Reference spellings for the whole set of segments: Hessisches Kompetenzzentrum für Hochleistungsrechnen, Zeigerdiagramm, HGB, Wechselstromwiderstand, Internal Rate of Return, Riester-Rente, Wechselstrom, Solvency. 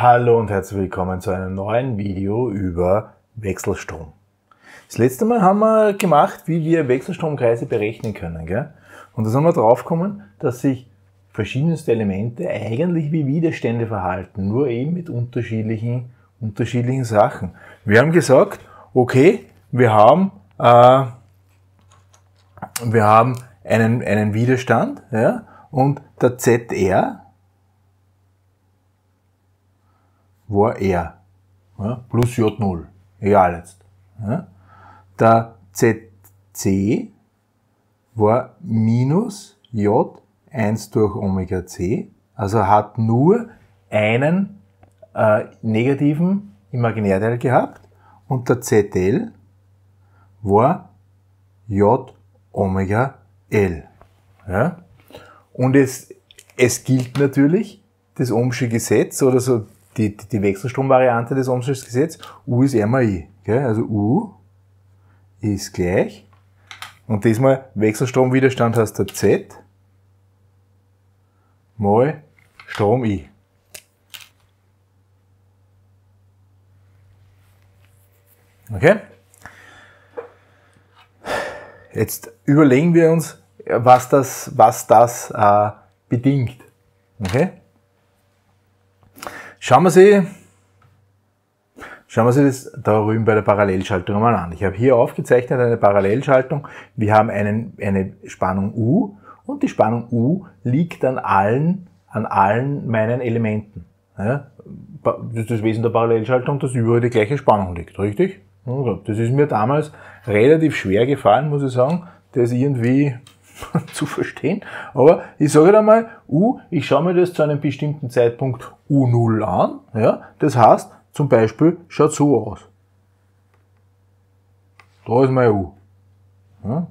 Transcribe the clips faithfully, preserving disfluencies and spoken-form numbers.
Hallo und herzlich willkommen zu einem neuen Video über Wechselstrom. Das letzte Mal haben wir gemacht, wie wir Wechselstromkreise berechnen können, gell? Und da sind wir drauf gekommen, dass sich verschiedenste Elemente eigentlich wie Widerstände verhalten, nur eben mit unterschiedlichen, unterschiedlichen Sachen. Wir haben gesagt, okay, wir haben, äh, wir haben einen, einen Widerstand, ja, und der Z R war R, ja, plus J null, egal jetzt. Ja. Der Z C war minus J eins durch Omega C, also hat nur einen äh, negativen Imaginärteil gehabt, und der Z L war J Omega L. Ja. Und es, es gilt natürlich das Ohmsche Gesetz oder so, Die, die, die Wechselstromvariante des Ohmschen Gesetzes, U ist R mal I. Gell? Also U ist gleich, und diesmal Wechselstromwiderstand heißt der Z mal Strom I. Okay? Jetzt überlegen wir uns, was das, was das äh, bedingt. Okay? Schauen wir sie, schauen wir sie das da drüben bei der Parallelschaltung mal an. Ich habe hier aufgezeichnet eine Parallelschaltung. Wir haben einen, eine Spannung U, und die Spannung U liegt an allen, an allen meinen Elementen. Ja, das ist das Wesen der Parallelschaltung, dass überall die gleiche Spannung liegt, richtig? Das ist mir damals relativ schwer gefallen, muss ich sagen, das irgendwie zu verstehen, aber ich sage dann mal, U, ich schaue mir das zu einem bestimmten Zeitpunkt U null an, ja, das heißt, zum Beispiel, schaut so aus. Da ist mein U. Ja.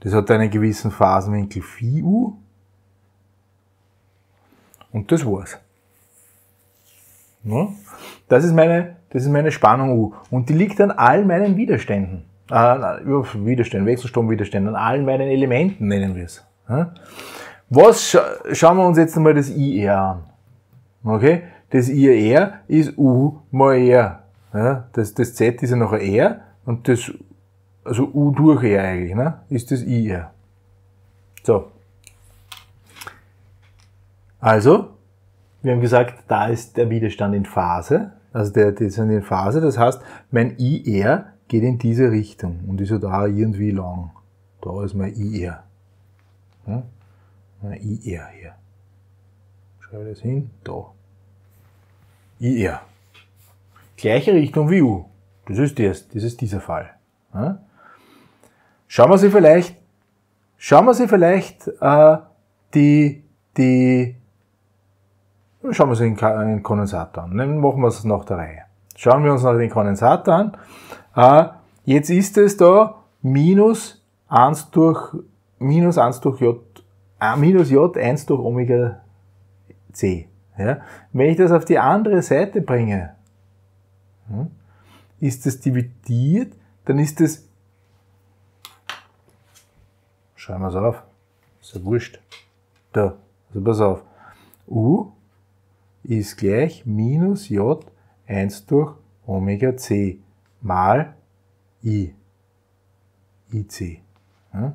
Das hat einen gewissen Phasenwinkel Phi U, und das war's. Ja. Das ist meine, das ist meine Spannung U, und die liegt an all meinen Widerständen. Über uh, Widerstand, Wechselstromwiderstand, an allen meinen Elementen nennen wir es. Was scha schauen wir uns jetzt einmal das I R an? Okay? Das I R ist U mal R. Ja? Das, das Z ist ja noch ein R, und das, also U durch R eigentlich, ne? Ist das I R. So. Also, wir haben gesagt, da ist der Widerstand in Phase, also der, der ist in Phase, das heißt, mein I R geht in diese Richtung und ist ja da irgendwie lang. Da ist mein I R. Ja? Mein I R hier. Schreibe das hin, da. I R. Gleiche Richtung wie U. Das ist das, das ist dieser Fall. Ja? Schauen wir sie vielleicht, schauen wir sie vielleicht, äh, die, die, schauen wir sie den Kondensator an. Dann machen wir es nach der Reihe. Schauen wir uns noch den Kondensator an. Jetzt ist es da minus eins durch, minus eins durch J, minus J eins durch Omega C. Ja? Wenn ich das auf die andere Seite bringe, ist das dividiert, dann ist das, schreiben wir es auf, ist ja wurscht, da, also pass auf, U ist gleich minus J eins durch Omega C mal I, I C. Ja?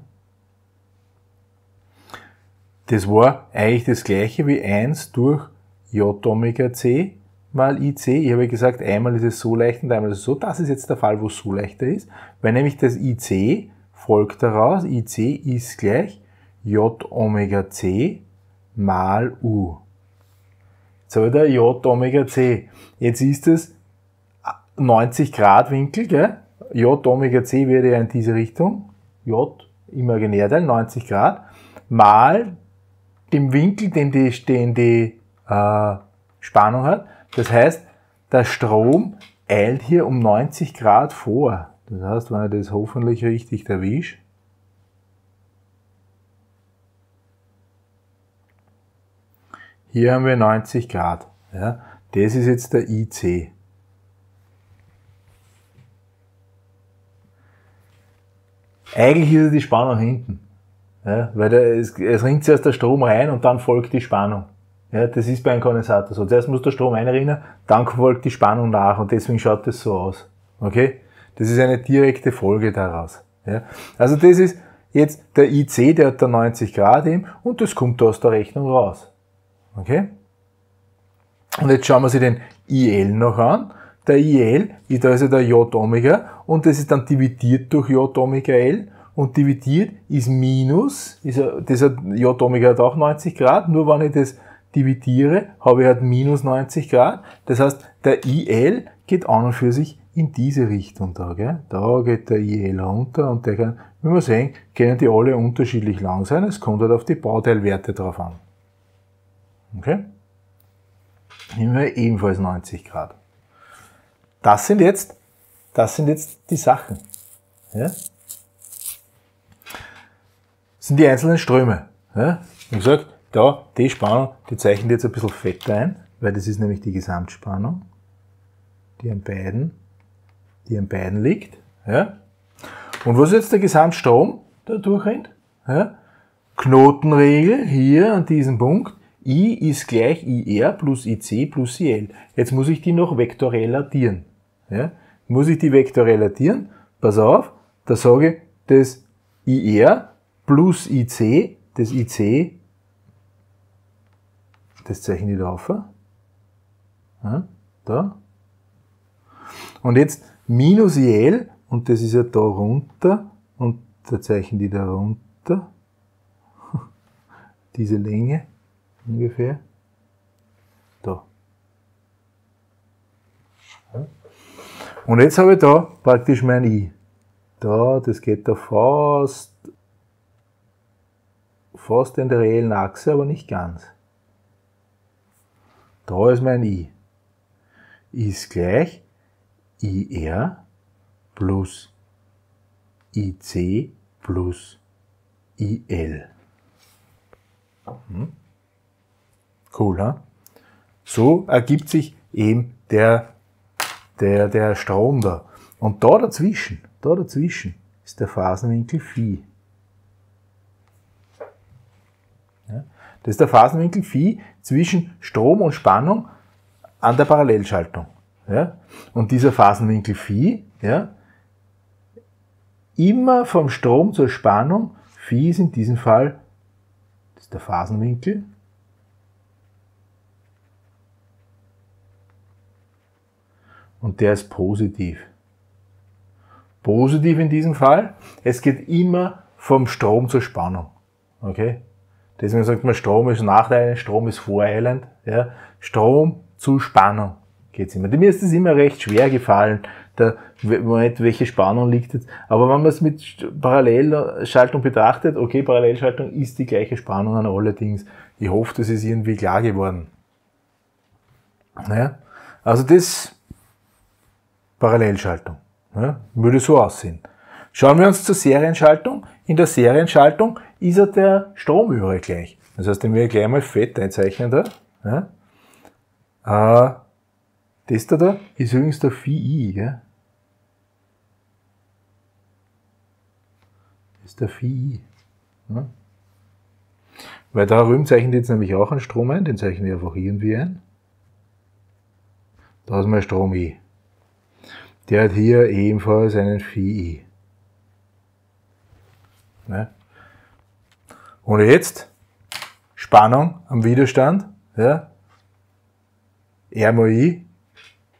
Das war eigentlich das gleiche wie eins durch J Omega C mal I C. Ich habe gesagt, einmal ist es so leicht und einmal ist es so. Das ist jetzt der Fall, wo es so leichter ist, weil nämlich das I C folgt daraus, I C ist gleich J Omega C mal U. Jetzt habe ich da J Omega C. Jetzt ist es neunzig Grad Winkel, gell? J Omega C wäre ja in diese Richtung, J Imaginärteil, neunzig Grad, mal dem Winkel, den die, den die äh, Spannung hat. Das heißt, der Strom eilt hier um neunzig Grad vor. Das heißt, wenn ich das hoffentlich richtig erwische, hier haben wir neunzig Grad. Ja? Das ist jetzt der I C. Eigentlich ist es die Spannung hinten, ja, weil der, es, es ringt zuerst der Strom rein und dann folgt die Spannung. Ja, das ist bei einem Kondensator so. Zuerst muss der Strom einrinnen, dann folgt die Spannung nach und deswegen schaut das so aus. Okay? Das ist eine direkte Folge daraus. Ja? Also das ist jetzt der I C, der hat da neunzig Grad eben und das kommt da aus der Rechnung raus. Okay? Und jetzt schauen wir uns den I L noch an. Der I L, da ist ja der J-Omega und das ist dann dividiert durch J-Omega L. Und dividiert ist minus, ist, das hat, J-Omega hat auch neunzig Grad, nur wenn ich das dividiere, habe ich halt minus neunzig Grad. Das heißt, der I L geht an und für sich in diese Richtung da, gell? Da geht der I L runter und der kann, wie wir sehen, können die alle unterschiedlich lang sein. Es kommt halt auf die Bauteilwerte drauf an. Okay? Nehmen wir ebenfalls neunzig Grad. Das sind jetzt, das sind jetzt die Sachen. Ja? Das sind die einzelnen Ströme. Ja? Wie gesagt, da die Spannung, die zeichnen jetzt ein bisschen fetter ein, weil das ist nämlich die Gesamtspannung, die an beiden, die an beiden liegt. Ja? Und was ist jetzt der Gesamtstrom, der durchrennt? Ja? Knotenregel hier an diesem Punkt. I ist gleich I R plus I C plus I L. Jetzt muss ich die noch vektorell addieren. Ja? Muss ich die vektorell addieren? Pass auf, da sage ich, das I R plus I C, das I C, das zeichne ich da auf. Ja, da. Und jetzt minus I L, und das ist ja da runter, und da zeichne ich da runter, diese Länge ungefähr, da. Ja. Und jetzt habe ich da praktisch mein I. Da, das geht da fast fast in der reellen Achse, aber nicht ganz. Da ist mein I. I ist gleich I R plus I C plus I L. Hm? Cool, ne? So ergibt sich eben der, der, der Strom da. Und da dazwischen, da dazwischen ist der Phasenwinkel Phi. Das ist der Phasenwinkel Phi zwischen Strom und Spannung an der Parallelschaltung. Ja? Und dieser Phasenwinkel Phi, ja, immer vom Strom zur Spannung, Phi ist in diesem Fall, das ist der Phasenwinkel, und der ist positiv. Positiv in diesem Fall, es geht immer vom Strom zur Spannung. Okay? Deswegen sagt man, Strom ist nacheilend, Strom ist voreilend. Ja. Strom zu Spannung geht's immer. Mir ist das immer recht schwer gefallen, der Moment, welche Spannung liegt jetzt. Aber wenn man es mit Parallelschaltung betrachtet, okay, Parallelschaltung ist die gleiche Spannung an alle Dings. Ich hoffe, das ist irgendwie klar geworden. Ja. Also das Parallelschaltung, ja, würde so aussehen. Schauen wir uns zur Serienschaltung. In der Serienschaltung ist ja der Strom überall gleich. Das heißt, den werde ich gleich mal fett einzeichnen da. Ja. Das da, da ist übrigens der Phi I. Gell? Das ist der Phi I. Ja. Weil da drüben zeichnet jetzt nämlich auch einen Strom ein, den zeichne ich einfach irgendwie ein. Da ist mein Strom I. Der hat hier ebenfalls einen Phi I. Ne? Und jetzt Spannung am Widerstand, ja? R mal I,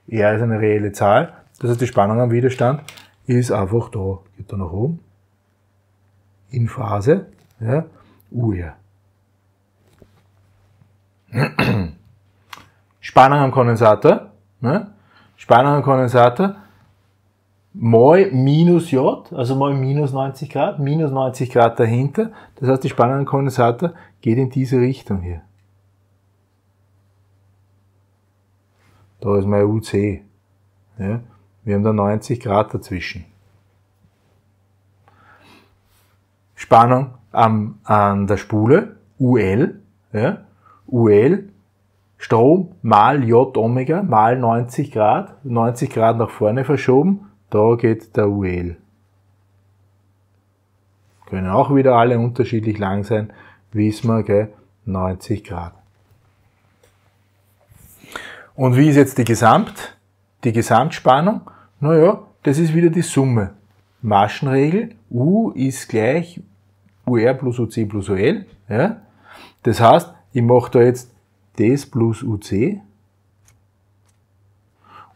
R ist eine reelle Zahl, das heißt die Spannung am Widerstand ist einfach da, geht da nach oben, in Phase, ja? U R. Spannung am Kondensator, ne? Spannung am Kondensator, mal minus J, also mal minus neunzig Grad, minus neunzig Grad dahinter. Das heißt, die Spannung am Kondensator geht in diese Richtung hier. Da ist mein U C. Ja, wir haben da neunzig Grad dazwischen. Spannung am, an der Spule, U L. Ja, U L, Strom mal J Omega, mal neunzig Grad, neunzig Grad nach vorne verschoben. Da geht der U L. Können auch wieder alle unterschiedlich lang sein, wissen wir, gell? neunzig Grad. Und wie ist jetzt die Gesamt, die Gesamtspannung? Naja, das ist wieder die Summe. Maschenregel, U ist gleich U R plus U C plus U L. Ja? Das heißt, ich mache da jetzt das plus U C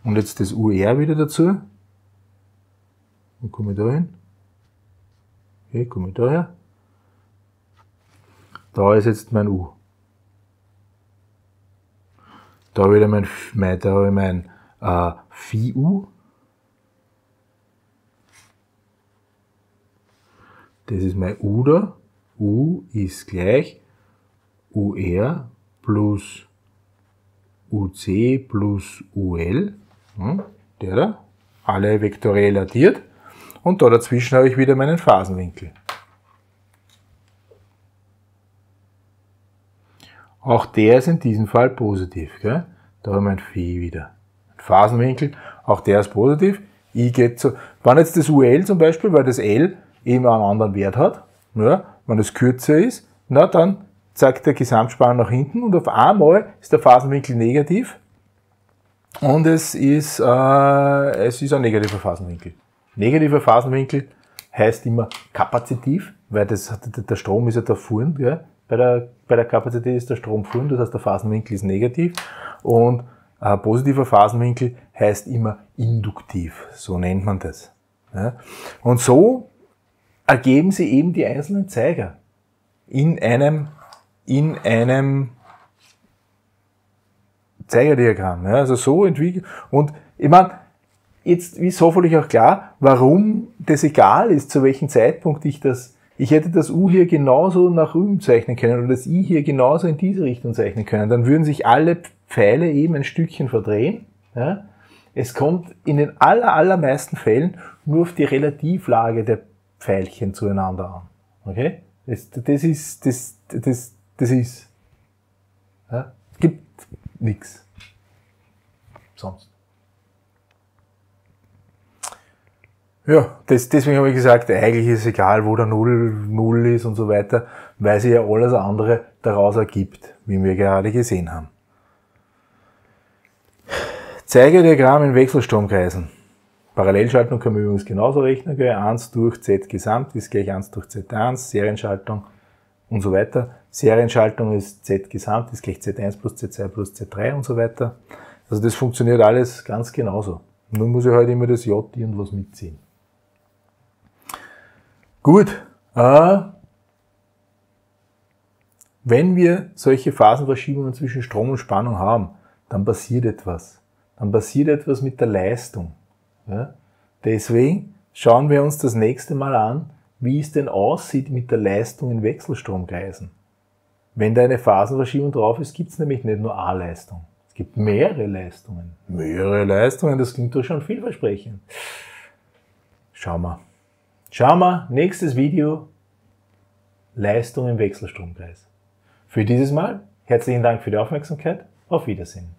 und jetzt das U R wieder dazu. Wo komme ich da hin? Okay, komme ich da her? Da ist jetzt mein U. Da wieder mein, da habe ich mein äh, Phi-U. Das ist mein U da. U ist gleich U R plus U C plus U L. Hm, der da. Alle vektoriell addiert. Und da dazwischen habe ich wieder meinen Phasenwinkel. Auch der ist in diesem Fall positiv. Gell? Da haben wir ein Phi wieder. Ein Phasenwinkel, auch der ist positiv. I geht zu, wenn jetzt das U L zum Beispiel, weil das L eben einen anderen Wert hat, ja, wenn es kürzer ist, na, dann zeigt der Gesamtspannung nach hinten und auf einmal ist der Phasenwinkel negativ und es ist, äh, es ist ein negativer Phasenwinkel. Negativer Phasenwinkel heißt immer kapazitiv, weil das, der Strom ist ja da vorn, gell? Bei der, bei der Kapazität ist der Strom vorn, das heißt der Phasenwinkel ist negativ und äh, positiver Phasenwinkel heißt immer induktiv, so nennt man das. Ja? Und so ergeben sie eben die einzelnen Zeiger in einem, in einem Zeigerdiagramm. Ja? Also so entwickelt, und ich meine, jetzt ist hoffentlich auch klar, warum das egal ist, zu welchem Zeitpunkt ich das... Ich hätte das U hier genauso nach oben zeichnen können oder das I hier genauso in diese Richtung zeichnen können. Dann würden sich alle Pfeile eben ein Stückchen verdrehen. Ja? Es kommt in den aller, allermeisten Fällen nur auf die Relativlage der Pfeilchen zueinander an. Okay? Das, das ist... Das, das, das ist. Ja? Es gibt nichts. Sonst. Ja, das, deswegen habe ich gesagt, eigentlich ist es egal, wo der null, null ist und so weiter, weil sich ja alles andere daraus ergibt, wie wir gerade gesehen haben. Zeigerdiagramm in Wechselstromkreisen. Parallelschaltung kann man übrigens genauso rechnen, gell? eins durch Z gesamt ist gleich eins durch Z eins, Serienschaltung und so weiter. Serienschaltung ist Z gesamt ist gleich Z eins plus Z zwei plus Z drei und so weiter. Also das funktioniert alles ganz genauso. Nun muss ich halt immer das J irgendwas mitziehen. Gut, äh, wenn wir solche Phasenverschiebungen zwischen Strom und Spannung haben, dann passiert etwas. Dann passiert etwas mit der Leistung. Ja? Deswegen schauen wir uns das nächste Mal an, wie es denn aussieht mit der Leistung in Wechselstromkreisen. Wenn da eine Phasenverschiebung drauf ist, gibt es nämlich nicht nur A-Leistung. Es gibt mehrere Leistungen. Mehrere Leistungen, das klingt doch schon vielversprechend. Schauen wir. Schauen wir, nächstes Video, Leistung im Wechselstromkreis. Für dieses Mal, herzlichen Dank für die Aufmerksamkeit, auf Wiedersehen.